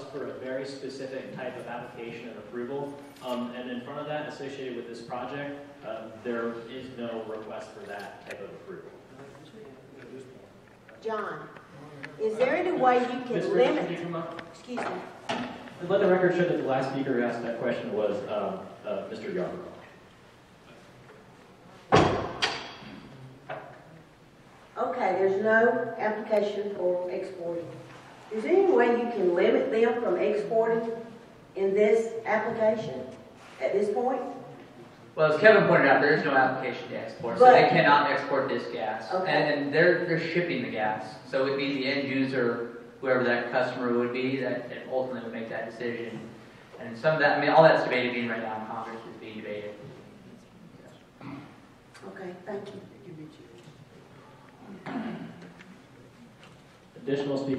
allows for a very specific type of application and approval. And in front of that, associated with this project, there is no request for that type of approval. John, is there any way you can limit? Excuse me. Let the record show that the last speaker who asked that question was Mr. Yarbrough. Okay, there's no application for exporting. Is there any way you can limit them from exporting in this application at this point? Well, as Kevin pointed out, there is no application to export, so they cannot export this gas. Okay. And they're shipping the gas, so it would be the end user, whoever that customer would be, that ultimately would make that decision. And some of that, I mean, all that's debated being right now in Congress is being debated. Okay, thank you. Additional speakers.